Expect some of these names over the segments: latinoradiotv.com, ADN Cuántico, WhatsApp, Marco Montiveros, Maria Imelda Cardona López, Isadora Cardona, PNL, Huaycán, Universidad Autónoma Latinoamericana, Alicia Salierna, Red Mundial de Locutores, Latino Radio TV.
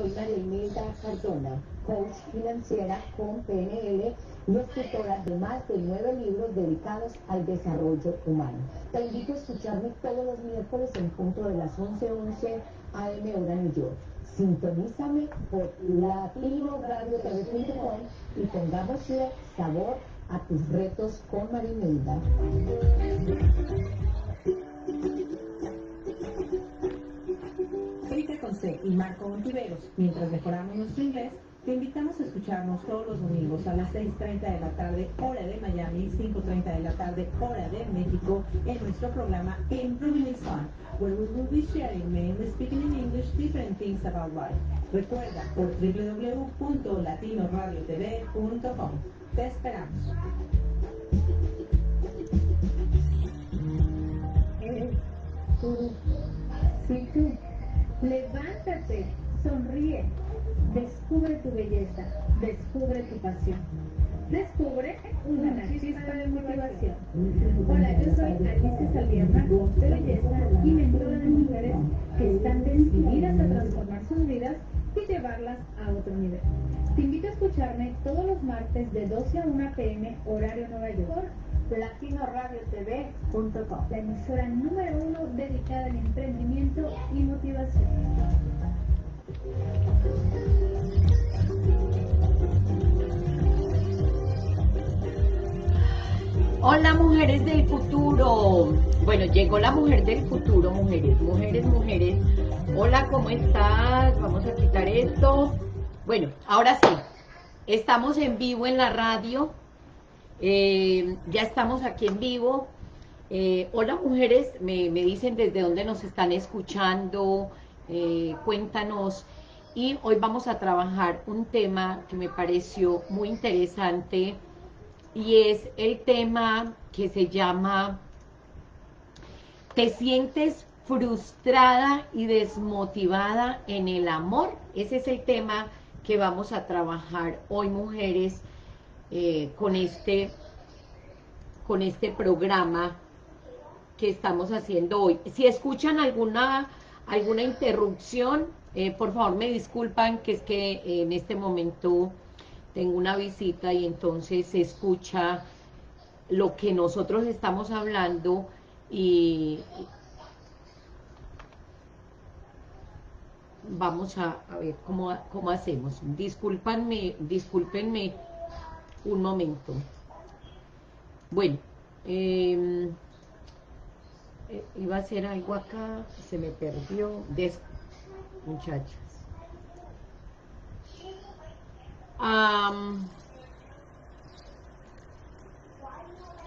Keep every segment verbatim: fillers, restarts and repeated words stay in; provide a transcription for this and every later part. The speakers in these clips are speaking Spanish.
Soy María Imelda Cardona, coach financiera con P N L y escritora de más de nueve libros dedicados al desarrollo humano. Te invito a escucharme todos los miércoles en punto de las once once a eme hora New York. Sintonízame por latino radio t v punto com y pongámosle sabor a tus retos con María Imelda. Y Marco Montiveros, mientras mejoramos nuestro inglés, te invitamos a escucharnos todos los domingos a las seis treinta de la tarde, hora de Miami, cinco treinta de la tarde, hora de México, en nuestro programa Improving is Fun, where we will be sharing mainly speaking in English different things about life. Recuerda por w w w punto latino radio t v punto com. Te esperamos. Eh, tú, sí, tú. Levántate, sonríe, descubre tu belleza, descubre tu pasión, descubre una, una chispa, chispa de motivación. Hola, yo soy Alicia Salierna, de belleza y mentora de mujeres que están decididas a transformar sus vidas y llevarlas a otro nivel. Te invito a escucharme todos los martes de doce a una p m horario Nueva York. latino radio t v punto com, la emisora número uno dedicada al emprendimiento y motivación. Hola, mujeres del futuro. Bueno, llegó la mujer del futuro, mujeres, mujeres, mujeres. Hola, ¿cómo estás? Vamos a quitar esto. Bueno, ahora sí, estamos en vivo en la radio. Eh, ya estamos aquí en vivo. Eh, hola, mujeres, me, me dicen desde dónde nos están escuchando, eh, cuéntanos. Y hoy vamos a trabajar un tema que me pareció muy interesante y es el tema que se llama ¿te sientes frustrada y desmotivada en el amor? Ese es el tema que vamos a trabajar hoy, mujeres. Eh, con, este, con este programa que estamos haciendo hoy. Si escuchan alguna, alguna interrupción, eh, por favor me disculpan, que es que eh, en este momento tengo una visita y entonces se escucha lo que nosotros estamos hablando y vamos a, a ver cómo, cómo hacemos. Discúlpanme, discúlpenme. Un momento. Bueno, eh, iba a hacer algo acá, se me perdió. Des, muchachas. Um,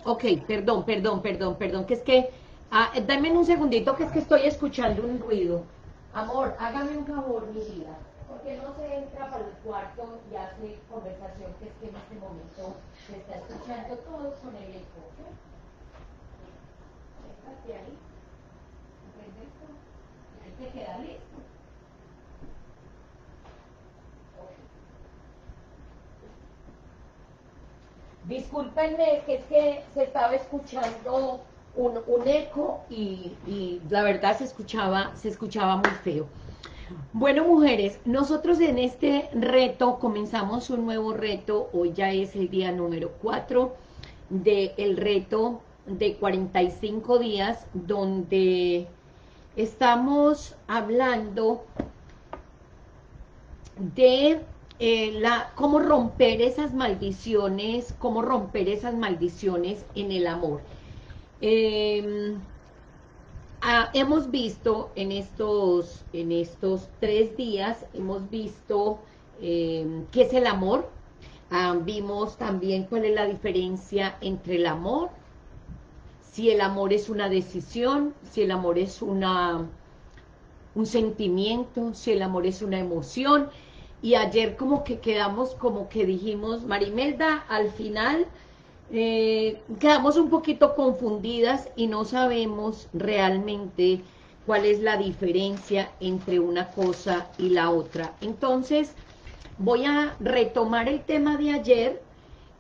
ok, perdón, perdón, perdón, perdón, que es que, ah, dame un segundito, que es que estoy escuchando un ruido. Amor, hágame un favor, mi vida. Que no se entra para el cuarto y hace conversación, que es que en este momento se está escuchando todo con el eco. ¿Estás de ahí? ¿Ves esto? Y ahí te queda listo. Okay. Discúlpenme, que es que se estaba escuchando un, un eco y, y la verdad se escuchaba, se escuchaba muy feo. Bueno, mujeres, nosotros en este reto comenzamos un nuevo reto. Hoy ya es el día número cuatro del reto de cuarenta y cinco días, donde estamos hablando de eh, la, cómo romper esas maldiciones, cómo romper esas maldiciones en el amor. Eh, Ah, hemos visto en estos, en estos tres días, hemos visto eh, qué es el amor, ah, vimos también cuál es la diferencia entre el amor, si el amor es una decisión, si el amor es una, un sentimiento, si el amor es una emoción, y ayer como que quedamos, como que dijimos, María Imelda, al final... Eh, quedamos un poquito confundidas y no sabemos realmente cuál es la diferencia entre una cosa y la otra. Entonces voy a retomar el tema de ayer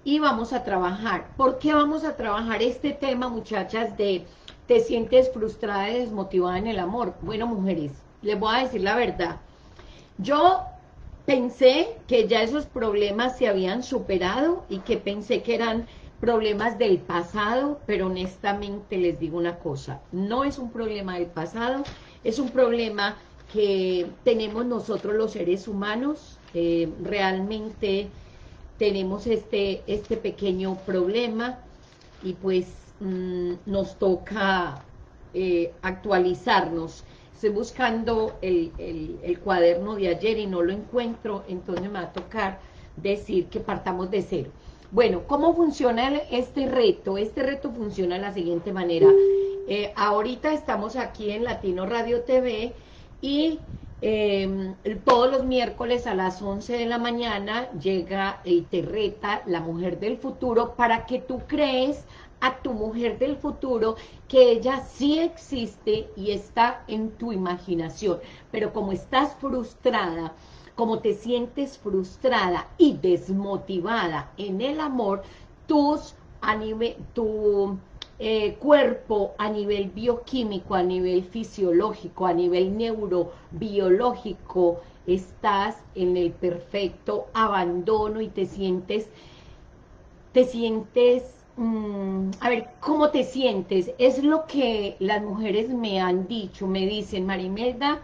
y vamos a trabajar. ¿Por qué vamos a trabajar este tema, muchachas, de te sientes frustrada y desmotivada en el amor? Bueno, mujeres, les voy a decir la verdad. Yo pensé que ya esos problemas se habían superado y que pensé que eran problemas del pasado, pero honestamente les digo una cosa, no es un problema del pasado, es un problema que tenemos nosotros los seres humanos, eh, realmente tenemos este, este pequeño problema y pues mmm, nos toca eh, actualizarnos. Estoy buscando el, el, el cuaderno de ayer y no lo encuentro, entonces me va a tocar decir que partamos de cero. Bueno, ¿cómo funciona este reto? Este reto funciona de la siguiente manera. Eh, ahorita estamos aquí en Latino Radio T V y eh, todos los miércoles a las once de la mañana llega y te reta la mujer del futuro para que tú crees a tu mujer del futuro, que ella sí existe y está en tu imaginación. Pero como estás frustrada, como te sientes frustrada y desmotivada en el amor, tus, a nivel, tu eh, cuerpo a nivel bioquímico, a nivel fisiológico, a nivel neurobiológico, estás en el perfecto abandono y te sientes, te sientes, Mm, a ver, ¿cómo te sientes? Es lo que las mujeres me han dicho, me dicen, María Imelda,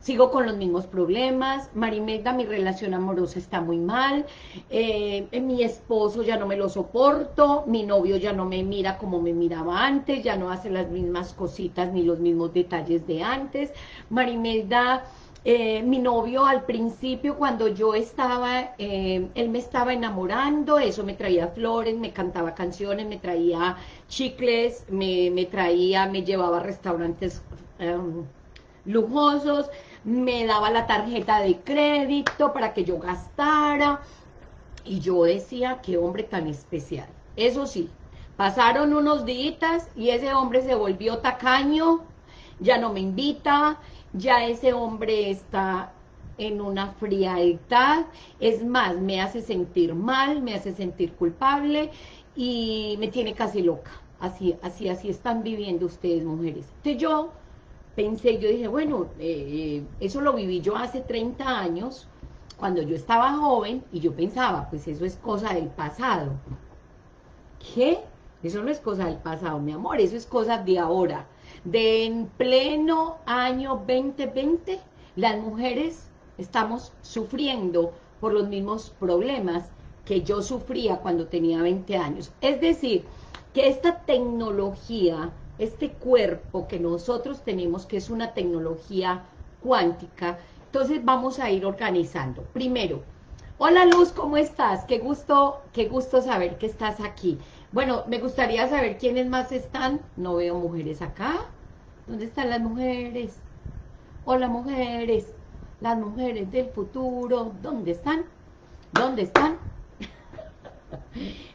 sigo con los mismos problemas, María Imelda, mi relación amorosa está muy mal, eh, mi esposo ya no me lo soporto, mi novio ya no me mira como me miraba antes, ya no hace las mismas cositas ni los mismos detalles de antes, María Imelda, Eh, mi novio al principio cuando yo estaba, eh, él me estaba enamorando, eso me traía flores, me cantaba canciones, me traía chicles, me, me traía, me llevaba a restaurantes eh, lujosos, me daba la tarjeta de crédito para que yo gastara, y yo decía, qué hombre tan especial. Eso sí, pasaron unos días y ese hombre se volvió tacaño, ya no me invita, ya ese hombre está en una frialdad, es más, me hace sentir mal, me hace sentir culpable y me tiene casi loca. Así, así, así están viviendo ustedes, mujeres. Entonces yo pensé, yo dije, bueno, eh, eso lo viví yo hace treinta años, cuando yo estaba joven, y yo pensaba, pues eso es cosa del pasado. ¿Qué? Eso no es cosa del pasado, mi amor, eso es cosa de ahora. De en pleno año veinte veinte, las mujeres estamos sufriendo por los mismos problemas que yo sufría cuando tenía veinte años. Es decir, que esta tecnología, este cuerpo que nosotros tenemos, que es una tecnología cuántica, entonces vamos a ir organizando. Primero, hola Luz, ¿cómo estás? Qué gusto, qué gusto saber que estás aquí. Bueno, me gustaría saber quiénes más están. No veo mujeres acá. ¿Dónde están las mujeres? Hola, mujeres. Las mujeres del futuro. ¿Dónde están? ¿Dónde están?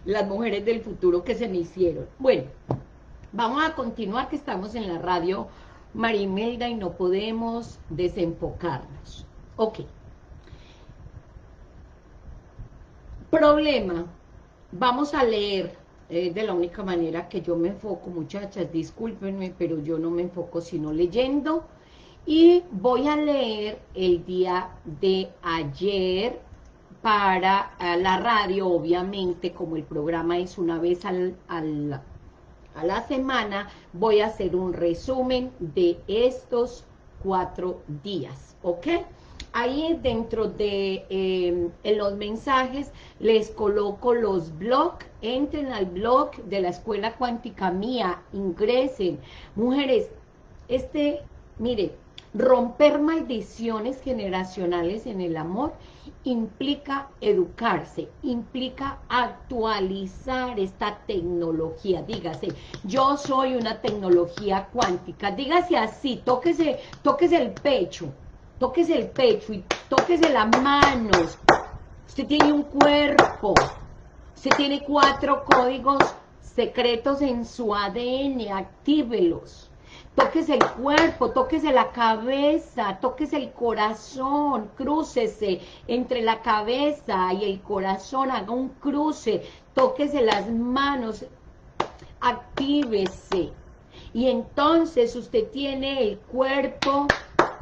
Las mujeres del futuro que se me hicieron. Bueno, vamos a continuar, que estamos en la radio María Imelda y no podemos desenfocarnos. Ok. Problema. Vamos a leer. Es de la única manera que yo me enfoco, muchachas, discúlpenme, pero yo no me enfoco sino leyendo. Y voy a leer el día de ayer para la radio, obviamente, como el programa es una vez al, al, a la semana, voy a hacer un resumen de estos cuatro días, ¿ok? Ahí dentro de eh, en los mensajes les coloco los blogs, entren al blog de la Escuela Cuántica Mía, ingresen. Mujeres, este, mire, romper maldiciones generacionales en el amor implica educarse, implica actualizar esta tecnología. Dígase, yo soy una tecnología cuántica, dígase así, tóquese, tóquese el pecho. Tóquese el pecho y tóquese las manos. Usted tiene un cuerpo. Usted tiene cuatro códigos secretos en su A D N. Actívelos. Tóquese el cuerpo, tóquese la cabeza, tóquese el corazón. Crúcese entre la cabeza y el corazón. Haga un cruce. Tóquese las manos. Actívese. Y entonces usted tiene el cuerpo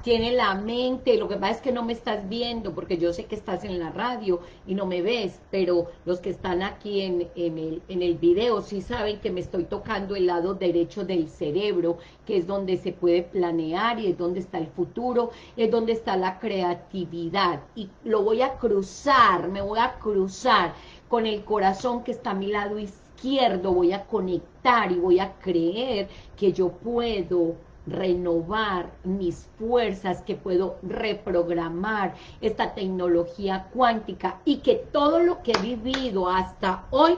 tiene la mente, lo que pasa es que no me estás viendo, porque yo sé que estás en la radio y no me ves, pero los que están aquí en, en, el, en el video sí saben que me estoy tocando el lado derecho del cerebro, que es donde se puede planear y es donde está el futuro, es donde está la creatividad, y lo voy a cruzar, me voy a cruzar con el corazón que está a mi lado izquierdo, voy a conectar y voy a creer que yo puedo renovar mis fuerzas, que puedo reprogramar esta tecnología cuántica y que todo lo que he vivido hasta hoy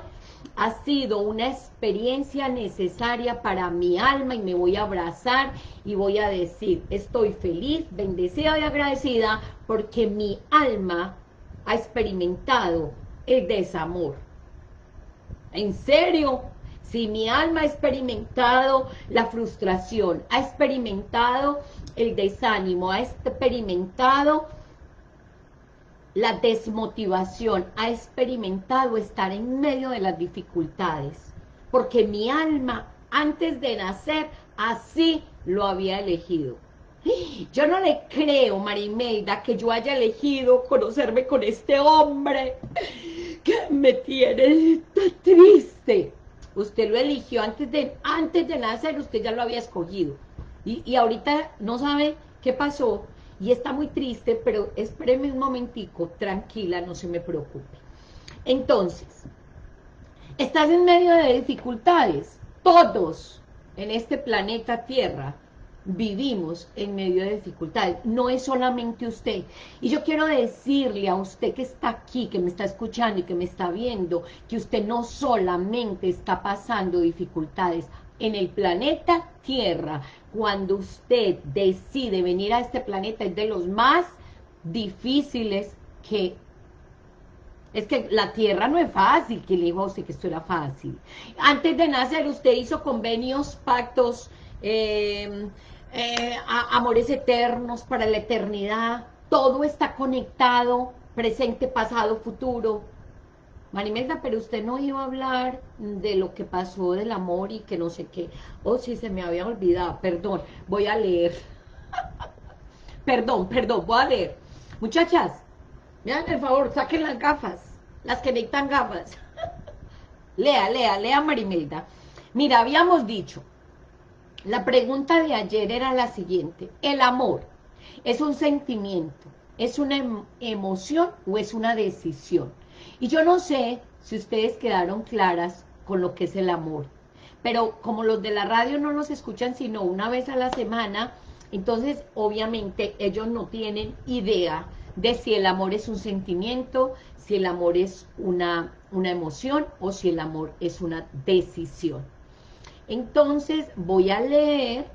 ha sido una experiencia necesaria para mi alma, y me voy a abrazar y voy a decir, estoy feliz, bendecida y agradecida porque mi alma ha experimentado el desamor. ¿En serio? Si mi alma ha experimentado la frustración, ha experimentado el desánimo, ha experimentado la desmotivación, ha experimentado estar en medio de las dificultades, porque mi alma antes de nacer así lo había elegido. Yo no le creo, María Imelda, que yo haya elegido conocerme con este hombre que me tiene tan triste. Usted lo eligió antes de, antes de nacer, usted ya lo había escogido. Y, y ahorita no sabe qué pasó y está muy triste, pero espéreme un momentico, tranquila, no se me preocupe. Entonces, estás en medio de dificultades. Todos en este planeta Tierra vivimos en medio de dificultades, no es solamente usted. Y yo quiero decirle a usted que está aquí, que me está escuchando y que me está viendo, que usted no solamente está pasando dificultades en el planeta Tierra. Cuando usted decide venir a este planeta, es de los más difíciles que... Es que la Tierra no es fácil, que le digo a usted que esto era fácil. Antes de nacer usted hizo convenios, pactos, Eh, eh, a, amores eternos para la eternidad, todo está conectado, presente, pasado, futuro. María Imelda, pero usted no iba a hablar de lo que pasó del amor y que no sé qué. Oh, sí, se me había olvidado, perdón, voy a leer. perdón, perdón, voy a leer. Muchachas, vean, por favor, saquen las gafas, las que necesitan gafas. lea, lea, lea, María Imelda. Mira, habíamos dicho, la pregunta de ayer era la siguiente: ¿el amor es un sentimiento, es una em- emoción o es una decisión? Y yo no sé si ustedes quedaron claras con lo que es el amor, pero como los de la radio no nos escuchan sino una vez a la semana, entonces obviamente ellos no tienen idea de si el amor es un sentimiento, si el amor es una, una emoción o si el amor es una decisión. Entonces voy a leer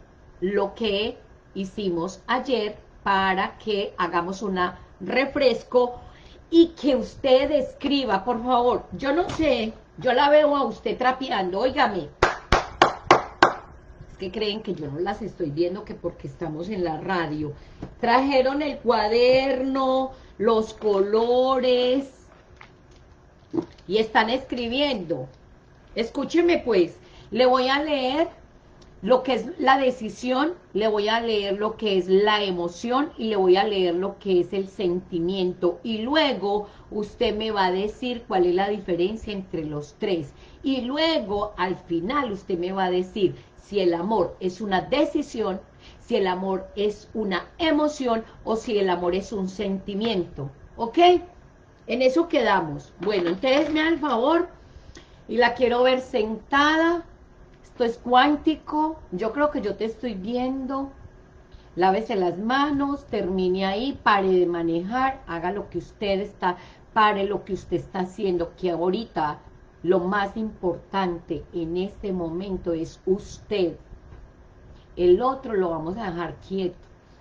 lo que hicimos ayer para que hagamos un refresco y que usted escriba, por favor. Yo no sé, yo la veo a usted trapeando, óigame. Es que creen que yo no las estoy viendo, que porque estamos en la radio. Trajeron el cuaderno, los colores y están escribiendo. Escúcheme pues. Le voy a leer lo que es la decisión, le voy a leer lo que es la emoción y le voy a leer lo que es el sentimiento. Y luego usted me va a decir cuál es la diferencia entre los tres. Y luego al final usted me va a decir si el amor es una decisión, si el amor es una emoción o si el amor es un sentimiento. ¿Ok? En eso quedamos. Bueno, entonces me dan el favor y la quiero ver sentada. Esto es cuántico, yo creo que yo te estoy viendo. Lávese las manos, termine ahí, pare de manejar, haga lo que usted está, pare lo que usted está haciendo, que ahorita lo más importante en este momento es usted. El otro lo vamos a dejar quieto.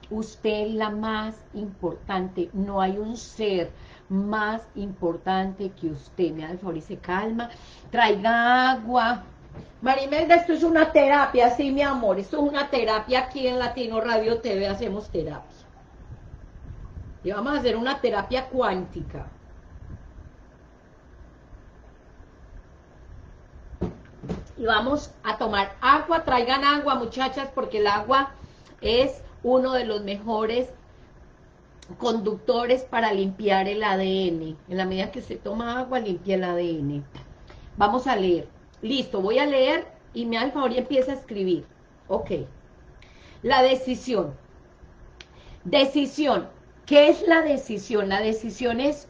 Usted es la más importante, no hay un ser más importante que usted. Me da el favor y se calma, traiga agua. María Imelda, esto es una terapia, sí, mi amor, esto es una terapia. Aquí en Latino Radio T V hacemos terapia. Y vamos a hacer una terapia cuántica. Y vamos a tomar agua, traigan agua, muchachas, porque el agua es uno de los mejores conductores para limpiar el A D N. En la medida que usted toma agua, limpia el A D N. Vamos a leer. Listo, voy a leer y me da el favor y empieza a escribir. Ok. La decisión. Decisión. ¿Qué es la decisión? La decisión es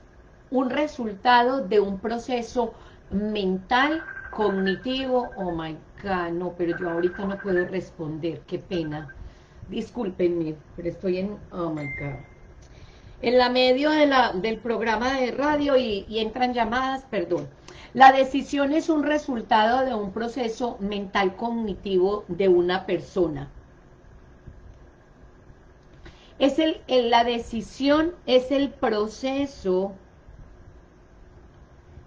un resultado de un proceso mental, cognitivo. Oh my God, no, pero yo ahorita no puedo responder, qué pena. Discúlpenme, pero estoy en, oh my God. En la medio de la, del programa de radio y, y entran llamadas, perdón. La decisión es un resultado de un proceso mental cognitivo de una persona. Es el, el, la decisión es el proceso.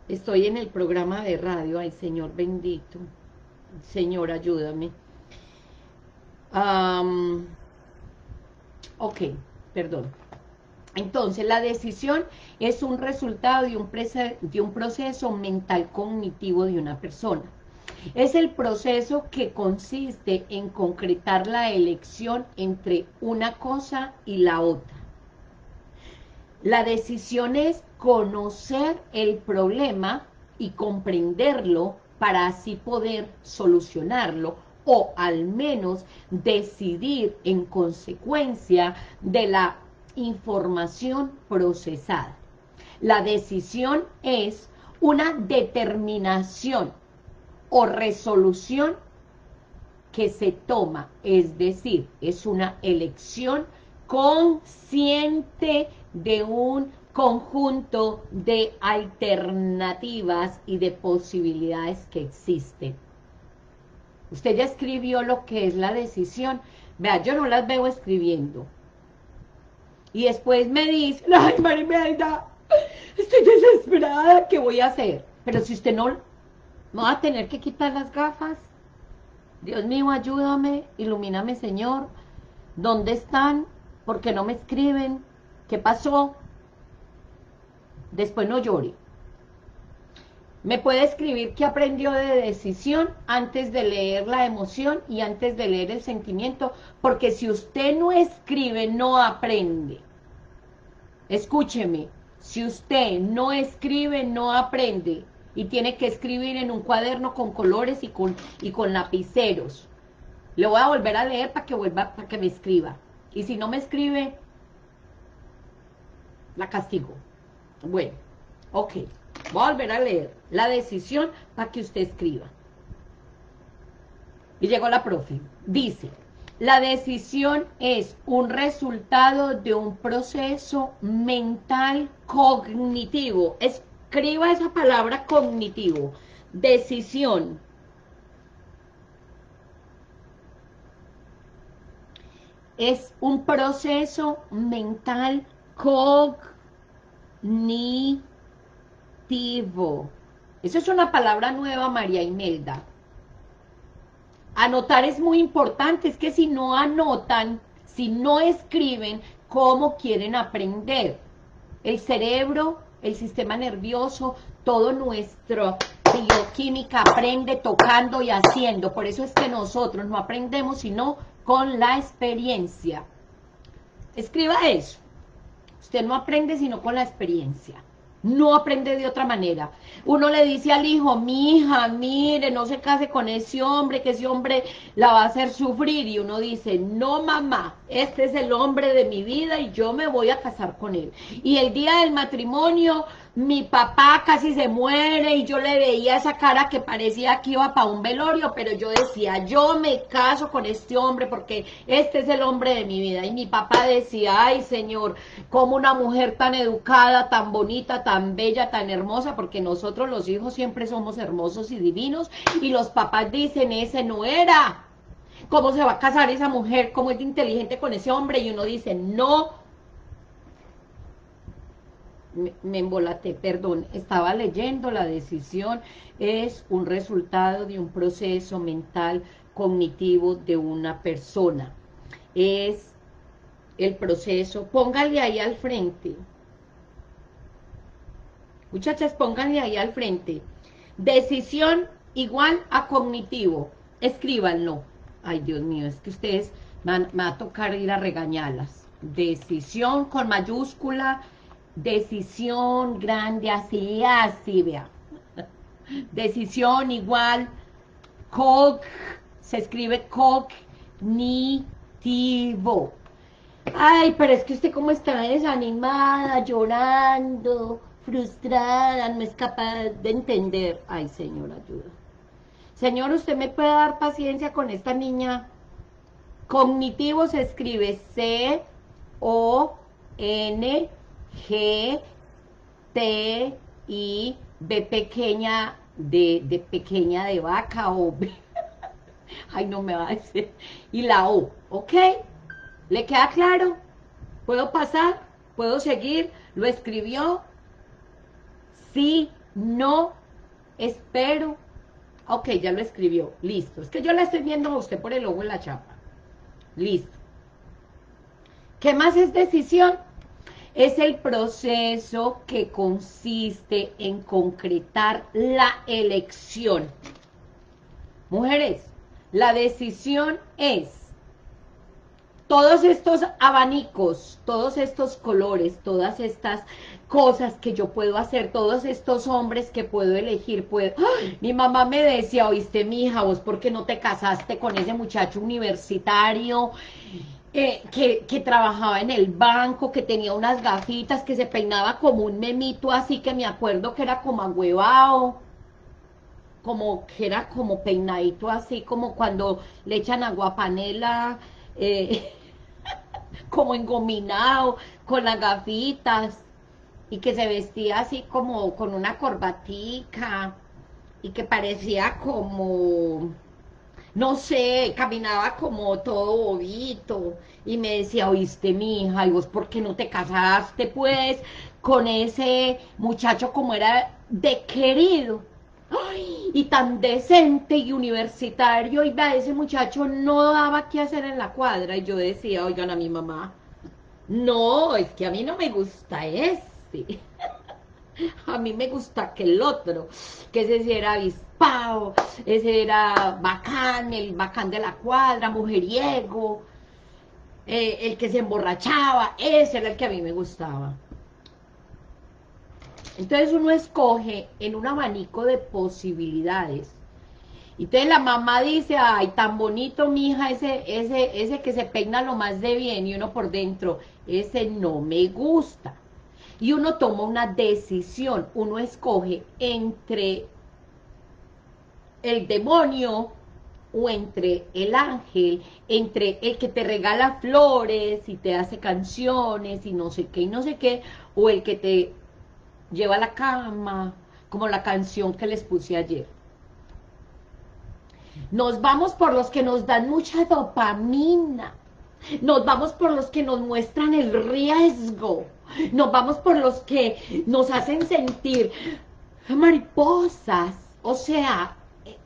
Estoy en el programa de radio. Ay, Señor bendito. Señor, ayúdame. Um, ok, perdón. Entonces, la decisión es un resultado de un, de un proceso mental cognitivo de una persona. Es el proceso que consiste en concretar la elección entre una cosa y la otra. La decisión es conocer el problema y comprenderlo para así poder solucionarlo o al menos decidir en consecuencia de la información procesada. La decisión es una determinación o resolución que se toma, es decir, es una elección consciente de un conjunto de alternativas y de posibilidades que existen. Usted ya escribió lo que es la decisión. Vea, yo no las veo escribiendo. Y después me dice, ay, María Imelda, estoy desesperada, ¿qué voy a hacer? Pero si usted no... ¿Me voy a tener que quitar las gafas? Dios mío, ayúdame, ilumíname, Señor. ¿Dónde están? ¿Por qué no me escriben? ¿Qué pasó? Después no llore. Me puede escribir qué aprendió de decisión antes de leer la emoción y antes de leer el sentimiento, porque si usted no escribe, no aprende. Escúcheme, si usted no escribe, no aprende. Y tiene que escribir en un cuaderno con colores y con, y con lapiceros. Le voy a volver a leer para que vuelva, para que me escriba. Y si no me escribe, la castigo. Bueno, ok. Voy a volver a leer la decisión para que usted escriba. Y llegó la profe. Dice, la decisión es un resultado de un proceso mental cognitivo. Es Escriba esa palabra cognitivo. Decisión. Es un proceso mental cognitivo. Eso es una palabra nueva, María Imelda. Anotar es muy importante. Es que si no anotan, si no escriben, ¿cómo quieren aprender? El cerebro... El sistema nervioso, todo nuestro bioquímica aprende tocando y haciendo. Por eso es que nosotros no aprendemos sino con la experiencia. Escriba eso. Usted no aprende sino con la experiencia. No aprende de otra manera. Uno le dice al hijo, mi hija, mire, no se case con ese hombre, que ese hombre la va a hacer sufrir. Y uno dice, no mamá, este es el hombre de mi vida y yo me voy a casar con él. Y el día del matrimonio, mi papá casi se muere y yo le veía esa cara que parecía que iba para un velorio, pero yo decía, yo me caso con este hombre porque este es el hombre de mi vida. Y mi papá decía, ay señor, como una mujer tan educada, tan bonita, tan bella, tan hermosa, porque nosotros los hijos siempre somos hermosos y divinos, y los papás dicen, ese no era. ¿Cómo se va a casar esa mujer? ¿Cómo es inteligente con ese hombre? Y uno dice, no. Me embolaté, perdón, estaba leyendo, la decisión es un resultado de un proceso mental cognitivo de una persona, es el proceso, póngale ahí al frente, muchachas, pónganle ahí al frente, decisión igual a cognitivo, escríbanlo, ay Dios mío, es que ustedes Man, me va a tocar ir a regañarlas. Decisión con mayúscula, decisión grande, así, así, vea. Decisión igual, cog, se escribe cognitivo. Ay, pero es que usted como está desanimada, llorando, frustrada, no es capaz de entender. Ay, Señor, ayuda. Señor, ¿usted me puede dar paciencia con esta niña? Cognitivo se escribe C O N G T I B pequeña de, de pequeña de vaca o B. Ay, no me va a decir. Y la O, ¿ok? ¿Le queda claro? ¿Puedo pasar? ¿Puedo seguir? ¿Lo escribió? Sí, no, espero. Ok, ya lo escribió. Listo. Es que yo la estoy viendo a usted por el ojo en la chapa. Listo. ¿Qué más es decisión? Es el proceso que consiste en concretar la elección. Mujeres, la decisión es todos estos abanicos, todos estos colores, todas estas cosas que yo puedo hacer, todos estos hombres que puedo elegir. Puedo... ¡Ay! Mi mamá me decía, oíste, mija, vos por qué no te casaste con ese muchacho universitario eh, que, que trabajaba en el banco, que tenía unas gafitas, que se peinaba como un memito, así que me acuerdo que era como agüevao, como que era como peinadito, así como cuando le echan aguapanela, eh, como engominado, con las gafitas, y que se vestía así como con una corbatica, y que parecía como, no sé, caminaba como todo bobito, y me decía, oíste, mija, y vos, ¿por qué no te casaste, pues, con ese muchacho como era de querido? Ay, y tan decente y universitario, y vea, ese muchacho no daba qué hacer en la cuadra, y yo decía, oigan a mi mamá, no, es que a mí no me gusta eso. Sí. A mí me gusta que el otro, que ese sí era avispado, ese era bacán, el bacán de la cuadra, mujeriego, eh, el que se emborrachaba, ese era el que a mí me gustaba. Entonces uno escoge en un abanico de posibilidades. Entonces la mamá dice, ay, tan bonito, mija, ese, ese, ese que se peina lo más de bien, y uno por dentro, ese no me gusta. Y uno toma una decisión, uno escoge entre el demonio o entre el ángel, entre el que te regala flores y te hace canciones y no sé qué y no sé qué, o el que te lleva a la cama, como la canción que les puse ayer. Nos vamos por los que nos dan mucha dopamina, nos vamos por los que nos muestran el riesgo, nos vamos por los que nos hacen sentir mariposas. O sea,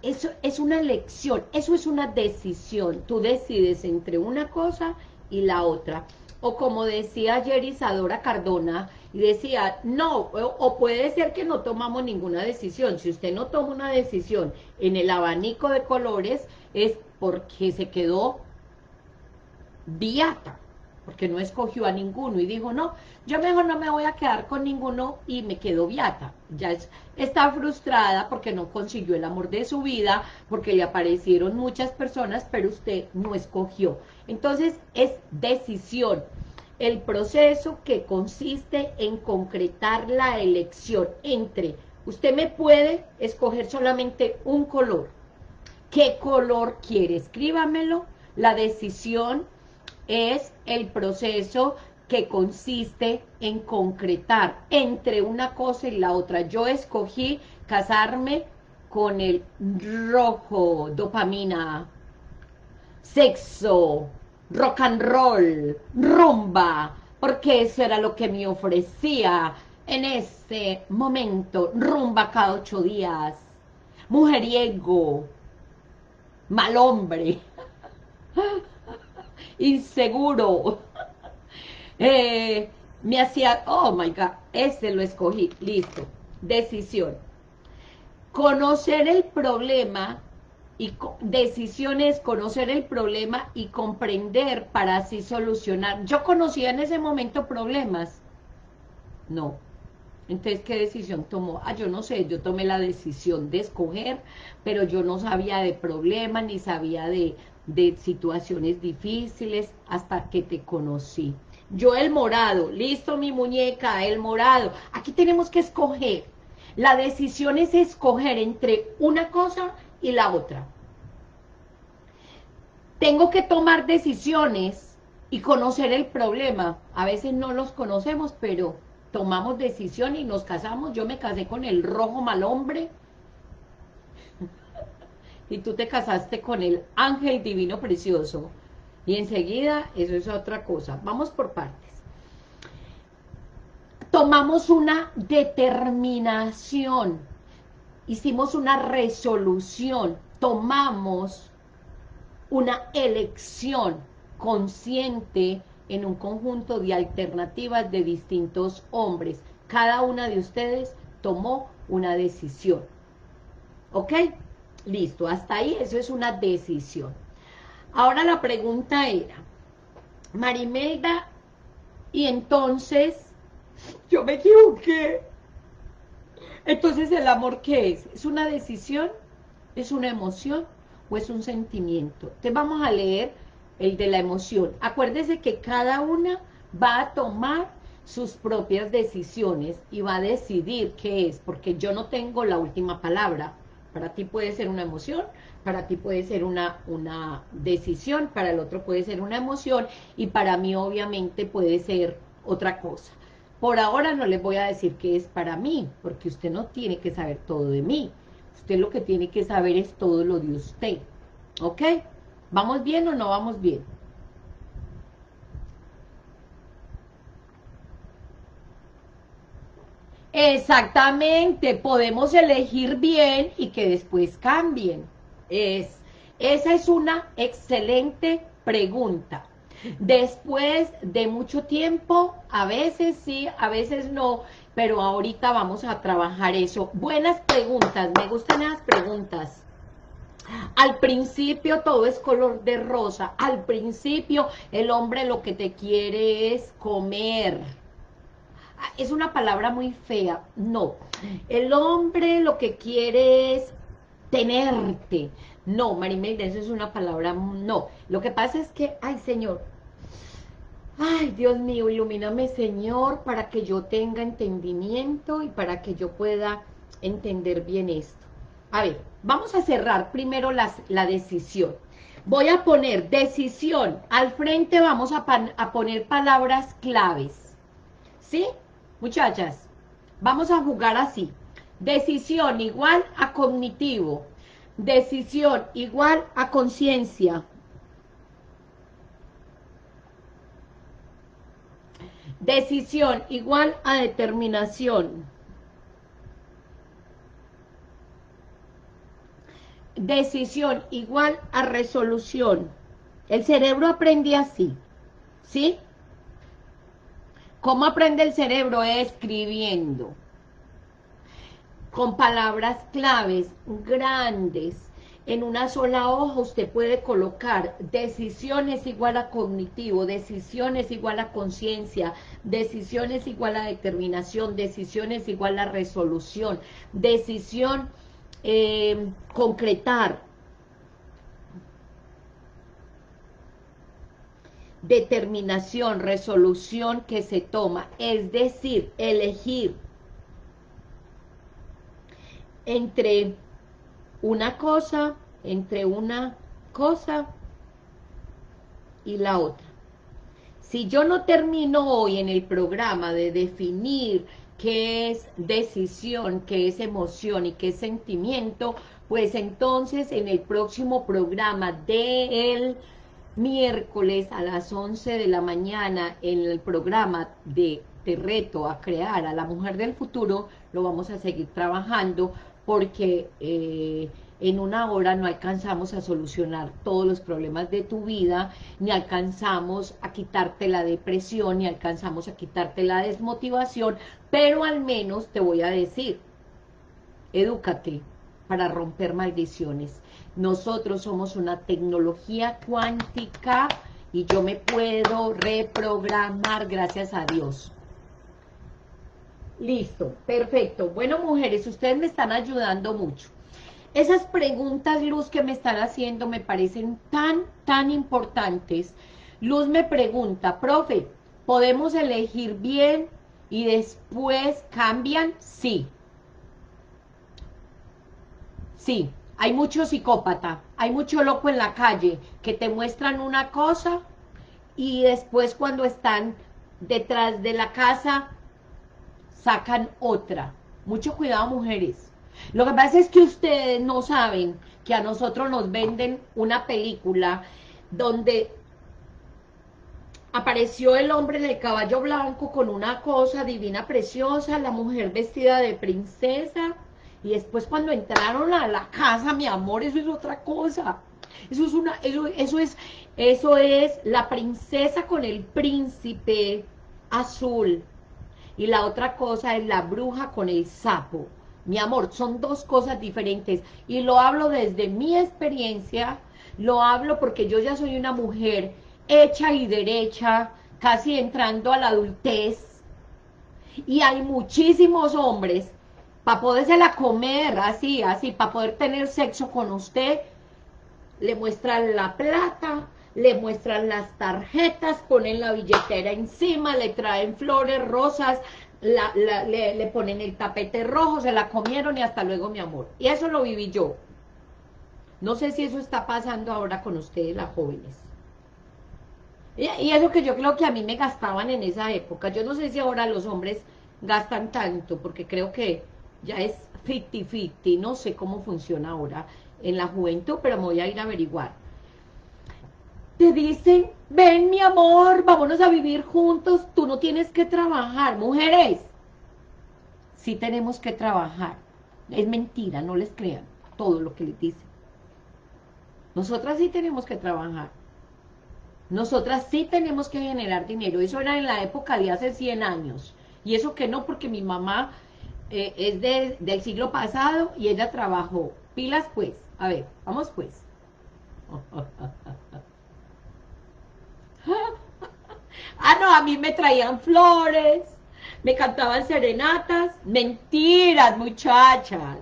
eso es una elección, eso es una decisión. Tú decides entre una cosa y la otra. O como decía ayer Isadora Cardona, y decía, no, o, o puede ser que no tomamos ninguna decisión. Si usted no toma una decisión en el abanico de colores, es porque se quedó viata, porque no escogió a ninguno y dijo, no, yo mejor no me voy a quedar con ninguno y me quedo viata. Ya es, está frustrada porque no consiguió el amor de su vida, porque le aparecieron muchas personas, pero usted no escogió. Entonces es decisión, el proceso que consiste en concretar la elección entre, usted me puede escoger solamente un color. ¿Qué color quiere? Escríbamelo. La decisión es el proceso que consiste en concretar entre una cosa y la otra. Yo escogí casarme con el rojo, dopamina, sexo, rock and roll, rumba, porque eso era lo que me ofrecía en ese momento. Rumba cada ocho días, mujeriego, mal hombre, inseguro. eh, me hacía, oh my God, ese lo escogí, listo. Decisión, conocer el problema y decisiones, conocer el problema y comprender para así solucionar. ¿Yo conocía en ese momento problemas? No. Entonces, ¿qué decisión tomó? Ah, yo no sé, yo tomé la decisión de escoger, pero yo no sabía de problemas, ni sabía de, de situaciones difíciles, hasta que te conocí. Yo el morado, listo mi muñeca, el morado. Aquí tenemos que escoger. La decisión es escoger entre una cosa y la otra. Tengo que tomar decisiones y conocer el problema. A veces no los conocemos, pero tomamos decisión y nos casamos. Yo me casé con el rojo mal hombre. Y tú te casaste con el ángel divino precioso. Y enseguida, eso es otra cosa. Vamos por partes. Tomamos una determinación. Hicimos una resolución. Tomamos una elección consciente en un conjunto de alternativas de distintos hombres. Cada una de ustedes tomó una decisión. ¿Ok? Listo, hasta ahí. Eso es una decisión. Ahora la pregunta era, María Imelda, y entonces, yo me equivoqué. Entonces, ¿el amor qué es? ¿Es una decisión? ¿Es una emoción? ¿O es un sentimiento? Entonces vamos a leer el de la emoción. Acuérdese que cada una va a tomar sus propias decisiones y va a decidir qué es, porque yo no tengo la última palabra. Para ti puede ser una emoción, para ti puede ser una, una decisión, para el otro puede ser una emoción y para mí obviamente puede ser otra cosa. Por ahora no les voy a decir qué es para mí, porque usted no tiene que saber todo de mí. Usted lo que tiene que saber es todo lo de usted. ¿Ok? ¿Vamos bien o no vamos bien? Exactamente, podemos elegir bien y que después cambien. Es, esa es una excelente pregunta. Después de mucho tiempo, a veces sí, a veces no, pero ahorita vamos a trabajar eso. Buenas preguntas, me gustan esas preguntas. Al principio todo es color de rosa, al principio el hombre lo que te quiere es comer. Es una palabra muy fea, no. El hombre lo que quiere es tenerte. No, María Imelda, eso es una palabra, no. Lo que pasa es que, ay, Señor, ay, Dios mío, ilumíname, Señor, para que yo tenga entendimiento y para que yo pueda entender bien esto. A ver, vamos a cerrar primero las, la decisión. Voy a poner decisión. Al frente vamos a, pan, a poner palabras claves. ¿Sí? Muchachas, vamos a jugar así. Decisión igual a cognitivo. Decisión igual a conciencia. Decisión igual a determinación. Decisión igual a resolución. El cerebro aprende así, ¿sí? ¿Cómo aprende el cerebro? Escribiendo. Con palabras claves, grandes. En una sola hoja usted puede colocar decisiones igual a cognitivo, decisiones igual a conciencia, decisiones igual a determinación, decisiones igual a resolución, decisión eh, concretar, determinación, resolución que se toma, es decir, elegir entre una cosa, entre una cosa y la otra. Si yo no termino hoy en el programa de definir qué es decisión, qué es emoción y qué es sentimiento, pues entonces en el próximo programa del miércoles a las once de la mañana, en el programa de Te Reto a Crear a la Mujer del Futuro, lo vamos a seguir trabajando, porque eh, en una hora no alcanzamos a solucionar todos los problemas de tu vida, ni alcanzamos a quitarte la depresión, ni alcanzamos a quitarte la desmotivación, pero al menos te voy a decir, edúcate para romper maldiciones. Nosotros somos una tecnología cuántica y yo me puedo reprogramar, gracias a Dios. Listo, perfecto. Bueno, mujeres, ustedes me están ayudando mucho. Esas preguntas, Luz, que me están haciendo me parecen tan, tan importantes. Luz me pregunta, profe, ¿podemos elegir bien y después cambian? Sí. Sí, hay mucho psicópata, hay mucho loco en la calle que te muestran una cosa y después cuando están detrás de la casa sacan otra. Mucho cuidado, mujeres. Lo que pasa es que ustedes no saben que a nosotros nos venden una película donde apareció el hombre en el caballo blanco con una cosa divina, preciosa, la mujer vestida de princesa, y después cuando entraron a la casa, mi amor, eso es otra cosa. Eso es una, eso, eso es, eso es la princesa con el príncipe azul, y la otra cosa es la bruja con el sapo. Mi amor, son dos cosas diferentes, y lo hablo desde mi experiencia, lo hablo porque yo ya soy una mujer hecha y derecha, casi entrando a la adultez, y hay muchísimos hombres, para podérsela comer, así, así, para poder tener sexo con usted, le muestran la plata, le muestran las tarjetas, ponen la billetera encima, le traen flores, rosas, La, la, le, le ponen el tapete rojo, se la comieron y hasta luego, mi amor. Y eso lo viví yo. No sé si eso está pasando ahora con ustedes, las jóvenes. Y, y eso que yo creo que a mí me gastaban en esa época. Yo no sé si ahora los hombres gastan tanto, porque creo que ya es cincuenta cincuenta. No sé cómo funciona ahora en la juventud, pero me voy a ir a averiguar. Te dicen, ven mi amor, vámonos a vivir juntos, tú no tienes que trabajar. Mujeres, sí tenemos que trabajar. Es mentira, no les crean todo lo que les dicen. Nosotras sí tenemos que trabajar. Nosotras sí tenemos que generar dinero. Eso era en la época de hace cien años. Y eso que no, porque mi mamá eh, es de, del siglo pasado y ella trabajó. Pilas pues, a ver, vamos pues. Ah, no, a mí me traían flores, me cantaban serenatas. Mentiras, muchachas.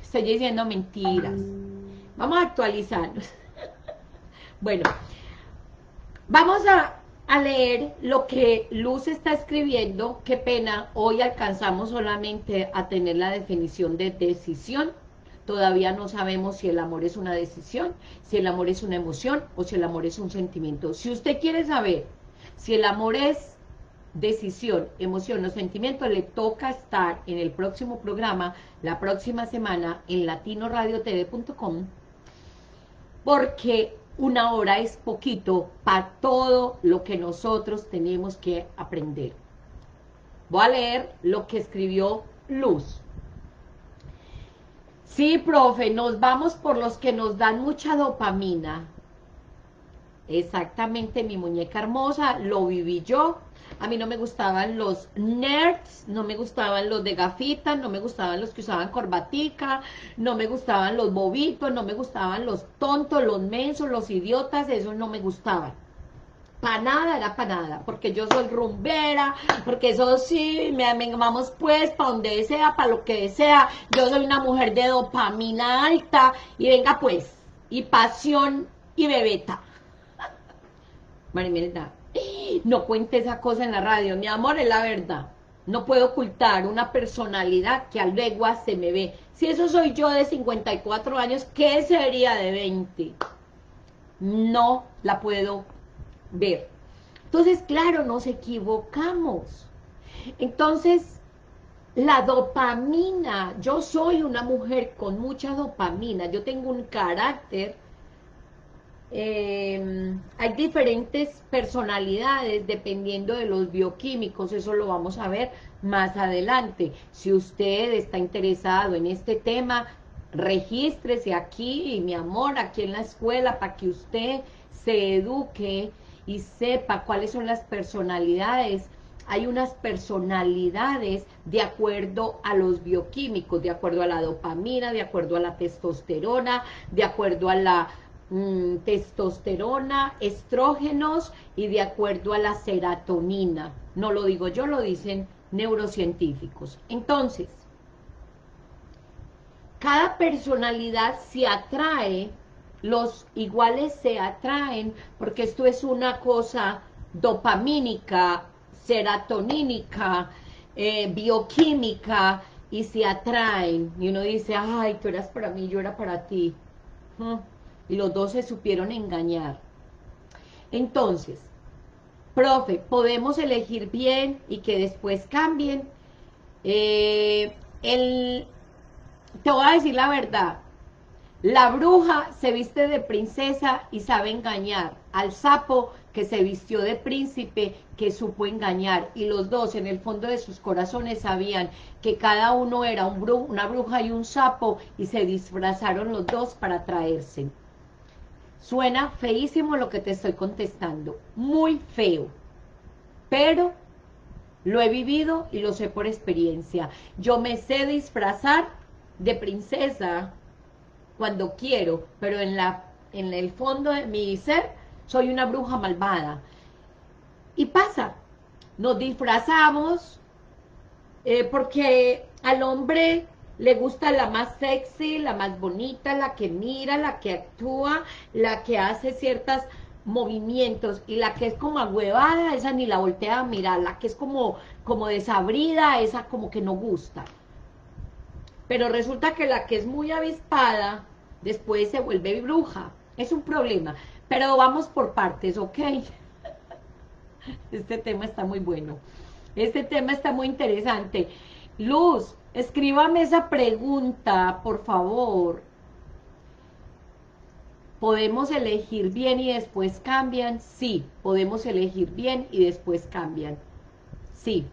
Estoy diciendo mentiras. Vamos a actualizarnos. Bueno, vamos a, a leer lo que Luz está escribiendo. Qué pena, hoy alcanzamos solamente a tener la definición de decisión. Todavía no sabemos si el amor es una decisión, si el amor es una emoción o si el amor es un sentimiento. Si usted quiere saber si el amor es decisión, emoción o sentimiento, le toca estar en el próximo programa, la próxima semana, en latino radio t v punto com, porque una hora es poquito para todo lo que nosotros tenemos que aprender. Voy a leer lo que escribió Luz. Sí, profe, nos vamos por los que nos dan mucha dopamina. Exactamente, mi muñeca hermosa, lo viví yo. A mí no me gustaban los nerds, no me gustaban los de gafitas, no me gustaban los que usaban corbatica, no me gustaban los bobitos, no me gustaban los tontos, los mensos, los idiotas, esos no me gustaban. Para nada, era para nada, porque yo soy rumbera, porque eso sí, me, me vamos pues para donde sea, para lo que sea. Yo soy una mujer de dopamina alta, y venga pues, y pasión y bebeta. María Imelda, no cuente esa cosa en la radio, mi amor, es la verdad. No puedo ocultar una personalidad que a legua se me ve. Si eso soy yo de cincuenta y cuatro años, ¿qué sería de veinte? No la puedo ver. Entonces, claro, nos equivocamos. Entonces, la dopamina, yo soy una mujer con mucha dopamina, yo tengo un carácter, eh, hay diferentes personalidades dependiendo de los bioquímicos, eso lo vamos a ver más adelante. Si usted está interesado en este tema, regístrese aquí, mi amor, aquí en la escuela, para que usted se eduque y sepa cuáles son las personalidades hay unas personalidades de acuerdo a los bioquímicos, de acuerdo a la dopamina, de acuerdo a la testosterona, de acuerdo a la mmm, testosterona, estrógenos y de acuerdo a la serotonina. No lo digo yo, lo dicen neurocientíficos. Entonces, cada personalidad se atrae, los iguales se atraen, porque esto es una cosa dopamínica, serotonínica, eh, bioquímica, y se atraen. Y uno dice, ay, tú eras para mí, yo era para ti. ¿Mm? Y los dos se supieron engañar. Entonces, profe, ¿podemos elegir bien y que después cambien? Eh, el... Te voy a decir la verdad, la bruja se viste de princesa y sabe engañar, al sapo que se vistió de príncipe que supo engañar, y los dos en el fondo de sus corazones sabían que cada uno era un bru- una bruja y un sapo, y se disfrazaron los dos para atraerse. Suena feísimo lo que te estoy contestando, muy feo, pero lo he vivido y lo sé por experiencia. Yo me sé disfrazar de princesa cuando quiero, pero en, la, en el fondo de mi ser soy una bruja malvada. Y pasa, nos disfrazamos eh, porque al hombre le gusta la más sexy, la más bonita, la que mira, la que actúa, la que hace ciertas movimientos, y la que es como ahuevada, esa ni la voltea a mirar, la que es como, como desabrida, esa como que no gusta. Pero resulta que la que es muy avispada, después se vuelve bruja. Es un problema. Pero vamos por partes, ¿ok? Este tema está muy bueno. Este tema está muy interesante. Luz, escríbame esa pregunta, por favor. ¿Podemos elegir bien y después cambian? Sí, podemos elegir bien y después cambian. Sí.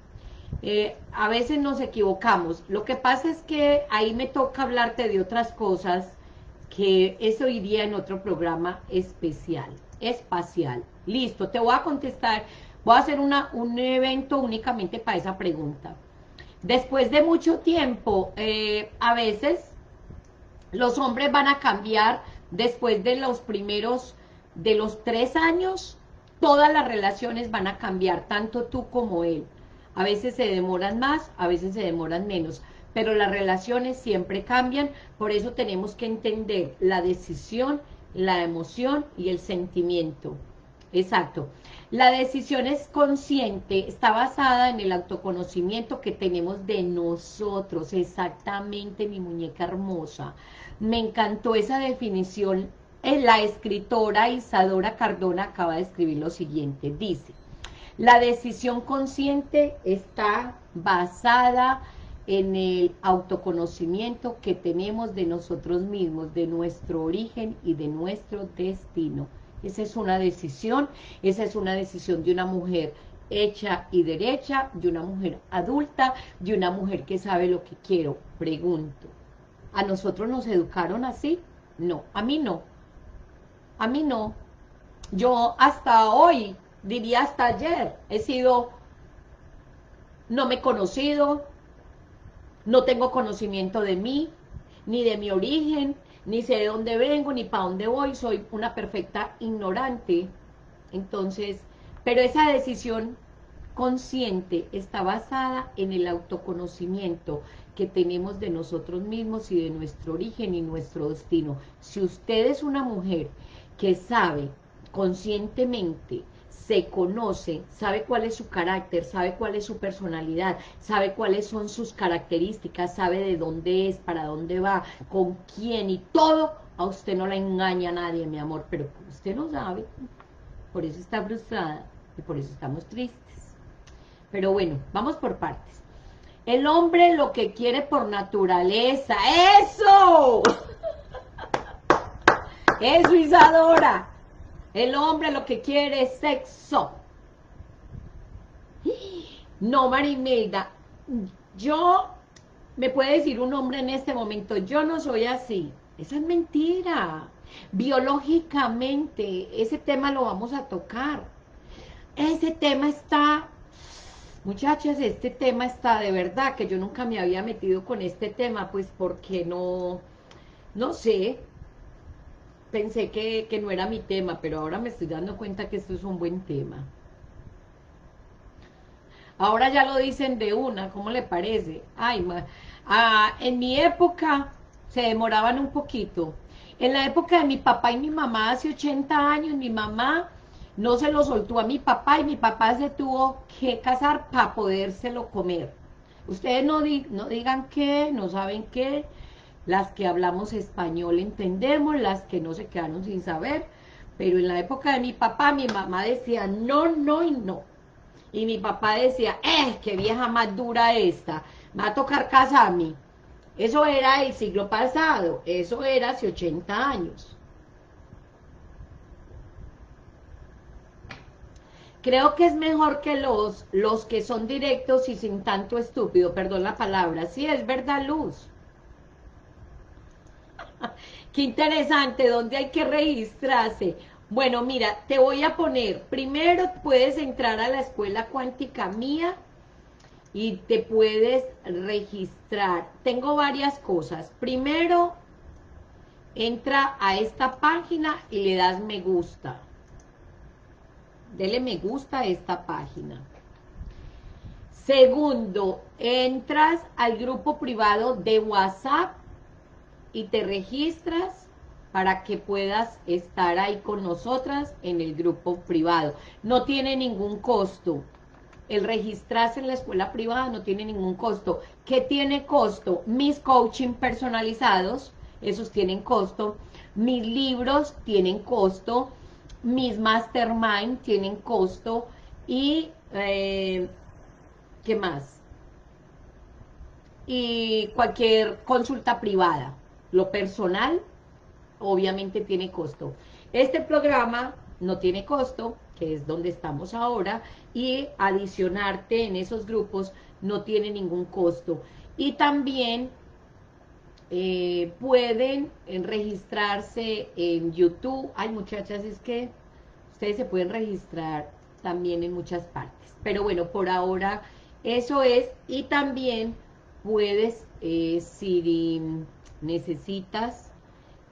Eh, a veces nos equivocamos. Lo que pasa es que ahí me toca hablarte de otras cosas, que eso iría en otro programa especial, espacial. Listo, te voy a contestar, voy a hacer una, un evento únicamente para esa pregunta. Después de mucho tiempo, eh, a veces los hombres van a cambiar después de los primeros, de los tres años, todas las relaciones van a cambiar, tanto tú como él. A veces se demoran más, a veces se demoran menos, pero las relaciones siempre cambian, por eso tenemos que entender la decisión, la emoción y el sentimiento. Exacto. La decisión es consciente, está basada en el autoconocimiento que tenemos de nosotros. Exactamente, mi muñeca hermosa. Me encantó esa definición. La escritora Isadora Cardona acaba de escribir lo siguiente, dice: la decisión consciente está basada en el autoconocimiento que tenemos de nosotros mismos, de nuestro origen y de nuestro destino. Esa es una decisión, esa es una decisión de una mujer hecha y derecha, de una mujer adulta, de una mujer que sabe lo que quiero. Pregunto, ¿a nosotros nos educaron así? No, a mí no, a mí no. Yo hasta hoy... diría hasta ayer, he sido, no me he conocido, no tengo conocimiento de mí, ni de mi origen, ni sé de dónde vengo, ni para dónde voy, soy una perfecta ignorante. Entonces, pero esa decisión consciente está basada en el autoconocimiento que tenemos de nosotros mismos y de nuestro origen y nuestro destino. Si usted es una mujer que sabe conscientemente, se conoce, sabe cuál es su carácter, sabe cuál es su personalidad, sabe cuáles son sus características, sabe de dónde es, para dónde va, con quién y todo, a usted no la engaña a nadie, mi amor, pero usted no sabe, por eso está frustrada y por eso estamos tristes. Pero bueno, vamos por partes. El hombre lo que quiere por naturaleza, ¡eso! ¡Eso, Isadora! El hombre lo que quiere es sexo. No, María Imelda, yo, me puede decir un hombre en este momento, yo no soy así. Esa es mentira. Biológicamente, ese tema lo vamos a tocar. Ese tema está muchachas, este tema está de verdad, que yo nunca me había metido con este tema, pues porque no, no sé, pensé que, que no era mi tema, pero ahora me estoy dando cuenta que esto es un buen tema. Ahora ya lo dicen de una, ¿cómo le parece? Ay, ma, ah, en mi época se demoraban un poquito. En la época de mi papá y mi mamá, hace ochenta años, mi mamá no se lo soltó a mi papá y mi papá se tuvo que casar para podérselo comer. Ustedes no, di, no digan qué, no saben qué. Las que hablamos español entendemos, las que no se quedaron sin saber. Pero en la época de mi papá, mi mamá decía no, no y no. Y mi papá decía, ¡eh, qué vieja más dura esta! Me va a tocar casarme. Eso era el siglo pasado, eso era hace ochenta años. Creo que es mejor que los, los que son directos y sin tanto estúpido, perdón la palabra. Sí, es verdad, Luz. Qué interesante, ¿dónde hay que registrarse? Bueno, mira, te voy a poner, primero puedes entrar a la escuela cuántica mía y te puedes registrar. Tengo varias cosas. Primero, entra a esta página y le das me gusta. Dele me gusta a esta página. Segundo, entras al grupo privado de WhatsApp y te registras para que puedas estar ahí con nosotras en el grupo privado. No tiene ningún costo. El registrarse en la escuela privada no tiene ningún costo. ¿Qué tiene costo? Mis coaching personalizados, esos tienen costo. Mis libros tienen costo. Mis mastermind tienen costo. Y, eh, ¿qué más? Y cualquier consulta privada. Lo personal obviamente tiene costo. Este programa no tiene costo, que es donde estamos ahora, y adicionarte en esos grupos no tiene ningún costo. Y también eh, pueden registrarse en YouTube. Ay, muchachas, es que ustedes se pueden registrar también en muchas partes. Pero bueno, por ahora eso es. Y también puedes, eh, si necesitas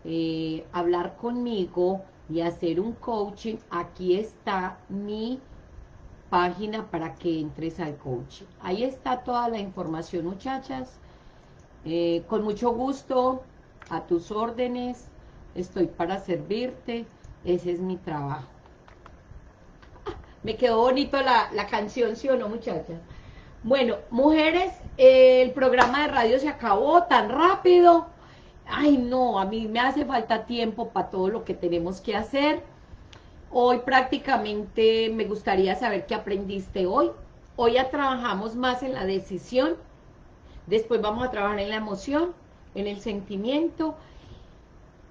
Eh, hablar conmigo y hacer un coaching, aquí está mi página para que entres al coaching. Ahí está toda la información, muchachas. Eh, con mucho gusto, a tus órdenes, estoy para servirte, ese es mi trabajo. Ah, me quedó bonito la, la canción, ¿sí o no, muchachas? Bueno, mujeres, eh, el programa de radio se acabó tan rápido. Ay, no, a mí me hace falta tiempo para todo lo que tenemos que hacer. Hoy prácticamente me gustaría saber qué aprendiste hoy. Hoy ya trabajamos más en la decisión. Después vamos a trabajar en la emoción, en el sentimiento,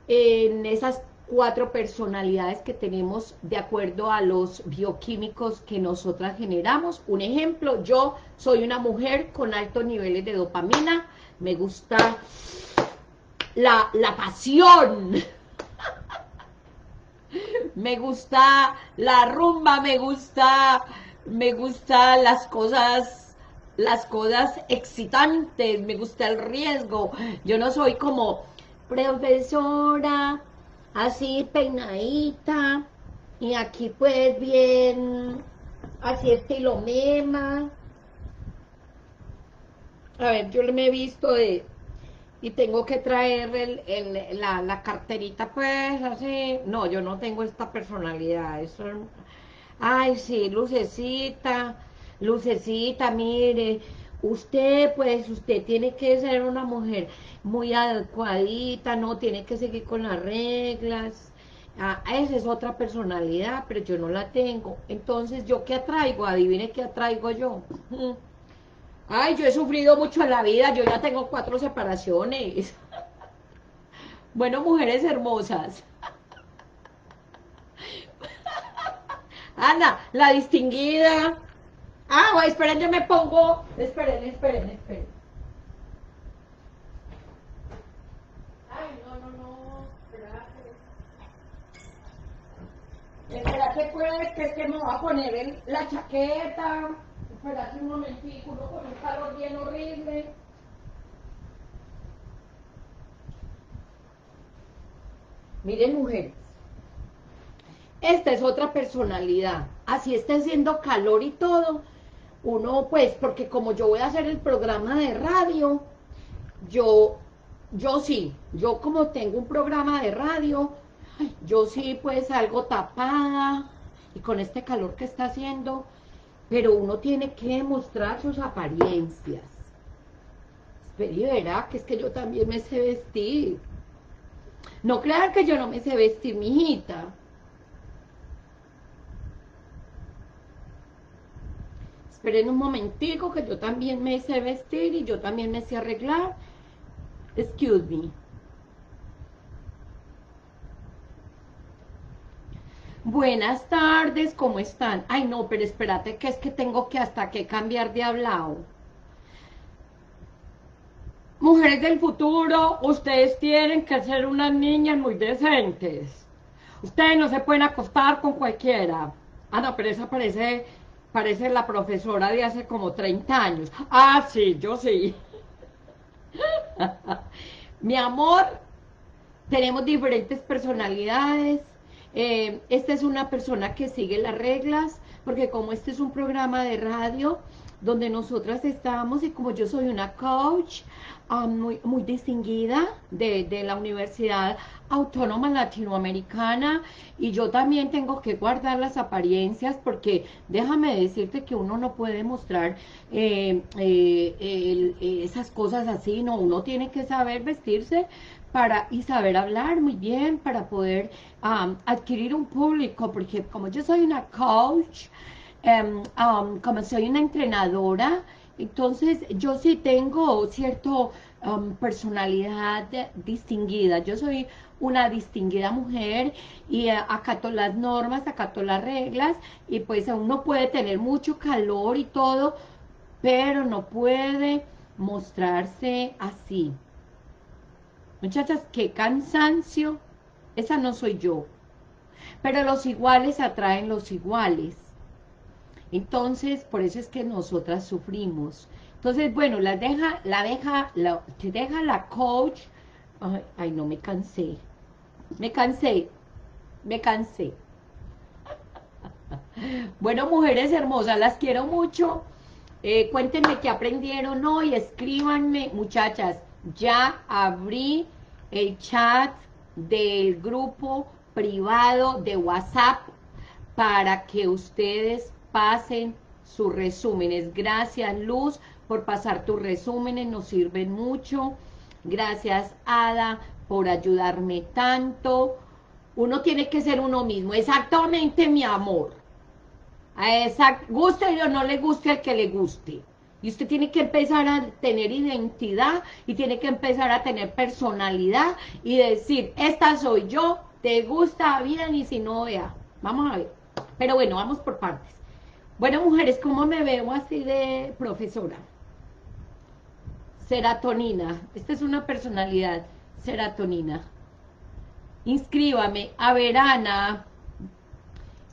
en esas cuatro personalidades que tenemos de acuerdo a los bioquímicos que nosotras generamos. Un ejemplo, yo soy una mujer con altos niveles de dopamina. Me gusta La, la pasión, me gusta la rumba, me gusta, me gusta las cosas, las cosas excitantes, me gusta el riesgo. Yo no soy como profesora, así peinadita, y aquí pues bien, así estilo mema. A ver, yo me he visto de... Y tengo que traer el, el, la, la carterita, pues, así. No, yo no tengo esta personalidad. Eso, ay, sí, lucecita, lucecita, mire. Usted, pues, usted tiene que ser una mujer muy adecuadita, no tiene que seguir con las reglas. Ah, esa es otra personalidad, pero yo no la tengo. Entonces, ¿yo qué atraigo? Adivine qué atraigo yo. Ay, yo he sufrido mucho en la vida, yo ya tengo cuatro separaciones. Bueno, mujeres hermosas. Ana, la distinguida. Ah, esperen, yo me pongo... Esperen, esperen, esperen. Ay, no, no, no. Espera, espera que pueda, que es que me va a poner el, la chaqueta... Espérate un momentico, uno con un calor bien horrible. Miren, mujeres, esta es otra personalidad. Así está haciendo calor y todo. Uno, pues, porque como yo voy a hacer el programa de radio, yo, yo sí, yo como tengo un programa de radio, yo sí, pues, algo tapada, y con este calor que está haciendo, pero uno tiene que demostrar sus apariencias. Pero y verá que es que yo también me sé vestir. No crean que yo no me sé vestir, mijita. Esperen un momentico, que yo también me sé vestir y yo también me sé arreglar. Excuse me. Buenas tardes, ¿cómo están? Ay, no, pero espérate, que es que tengo que hasta que cambiar de hablado. Mujeres del futuro, ustedes tienen que ser unas niñas muy decentes. Ustedes no se pueden acostar con cualquiera. Ah, no, pero esa parece, parece la profesora de hace como treinta años. Ah, sí, yo sí. Mi amor, tenemos diferentes personalidades. Eh, esta es una persona que sigue las reglas, porque como este es un programa de radio donde nosotras estamos, y como yo soy una coach um, muy, muy distinguida de, de la Universidad Autónoma Latinoamericana, y yo también tengo que guardar las apariencias, porque déjame decirte que uno no puede mostrar eh, eh, el, eh, esas cosas así, no, uno tiene que saber vestirse para y saber hablar muy bien, para poder um, adquirir un público, porque como yo soy una coach, Um, um, como soy una entrenadora, entonces yo sí tengo cierta um, personalidad distinguida. Yo soy una distinguida mujer y uh, acato las normas, acato las reglas, y pues uno puede tener mucho calor y todo, pero no puede mostrarse así. Muchachas, qué cansancio. Esa no soy yo. Pero los iguales atraen los iguales. Entonces, por eso es que nosotras sufrimos. Entonces, bueno, la deja, la deja, la, te deja la coach. Ay, ay, no, me cansé. Me cansé. Me cansé. Bueno, mujeres hermosas, las quiero mucho. Eh, cuéntenme qué aprendieron hoy. Escríbanme, muchachas. Ya abrí el chat del grupo privado de WhatsApp para que ustedes pasen sus resúmenes. Gracias, Luz, por pasar tus resúmenes, nos sirven mucho. Gracias, Ada, por ayudarme tanto. Uno tiene que ser uno mismo. Exactamente, mi amor. Exact- guste o no le guste al que le guste. Y usted tiene que empezar a tener identidad y tiene que empezar a tener personalidad y decir, esta soy yo, te gusta, bien, y si no, vea. Vamos a ver. Pero bueno, vamos por partes. Bueno, mujeres, ¿cómo me veo así de profesora? Serotonina. Esta es una personalidad. Serotonina. Inscríbame. A ver, Ana.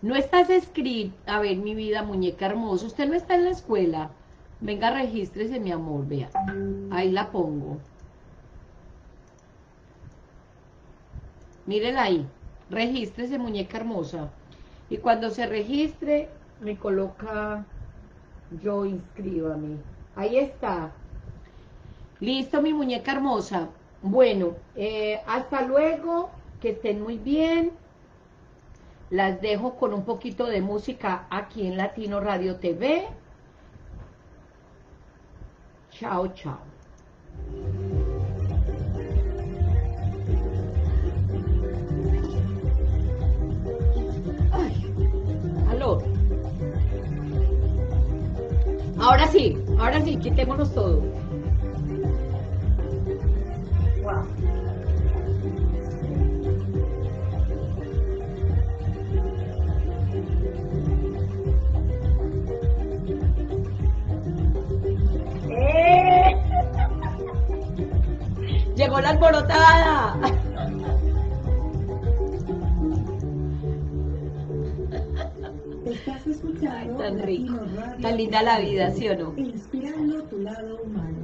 No estás escrita. A ver, mi vida, muñeca hermosa. Usted no está en la escuela. Venga, regístrese, mi amor. Vea. Ahí la pongo. Mírela ahí. Regístrese, muñeca hermosa. Y cuando se registre, me coloca, yo inscríbame. Ahí está. Listo, mi muñeca hermosa. Bueno, eh, hasta luego, que estén muy bien. Las dejo con un poquito de música aquí en Latino Radio T V. Chao, chao. Ay, aló. Ahora sí, ahora sí, quitémonos todo. Wow. ¡Eh! Llegó la alborotada. ¿Estás escuchado. Ay, tan rico, tan linda la vida, ¿sí o no? Inspirando tu lado humano.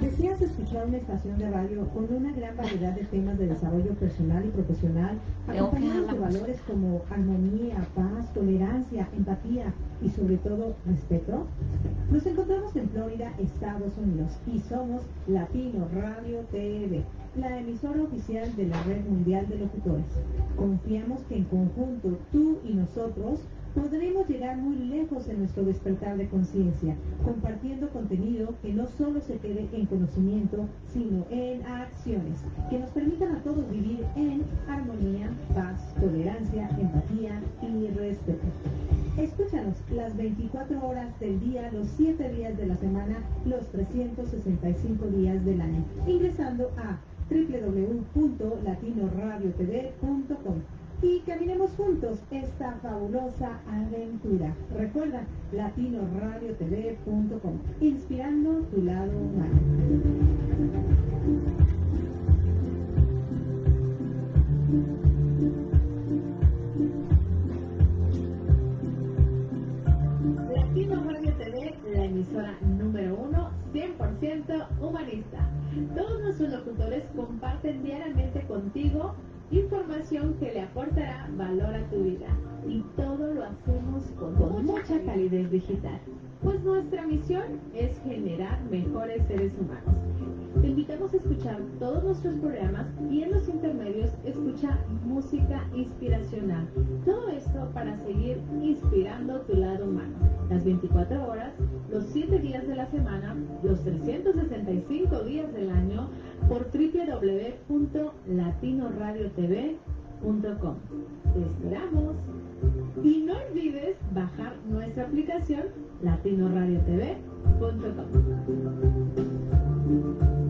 ¿Deseas escuchar una estación de radio con una gran variedad de temas de desarrollo personal y profesional, acompañados de valores como armonía, paz, tolerancia, empatía y sobre todo respeto? Nos encontramos en Florida, Estados Unidos, y somos Latino Radio T V, la emisora oficial de la Red Mundial de Locutores. Confiamos que en conjunto tú y nosotros podremos llegar muy lejos en nuestro despertar de conciencia, compartiendo contenido que no solo se quede en conocimiento, sino en acciones, que nos permitan a todos vivir en armonía, paz, tolerancia, empatía y respeto. Escúchanos las veinticuatro horas del día, los siete días de la semana, los trescientos sesenta y cinco días del año, ingresando a w w w punto latino radio t v punto com. Y caminemos juntos esta fabulosa aventura. Recuerda, latino radio t v punto com, inspirando tu lado humano. Latino Radio T V, la emisora número uno, cien por ciento humanista. Todos nuestros locutores comparten diariamente contigo información que le aportará valor a tu vida, y todo lo hacemos con, con mucha calidez digital, pues nuestra misión es generar mejores seres humanos. Te invitamos a escuchar todos nuestros programas y en los intermedios escucha música inspiracional. Todo esto para seguir inspirando tu lado humano, las veinticuatro horas, los siete días de la semana, los trescientos sesenta y cinco días del año, por w w w punto latino radio t v punto com. Te esperamos. Y no olvides bajar nuestra aplicación latino radio t v punto com.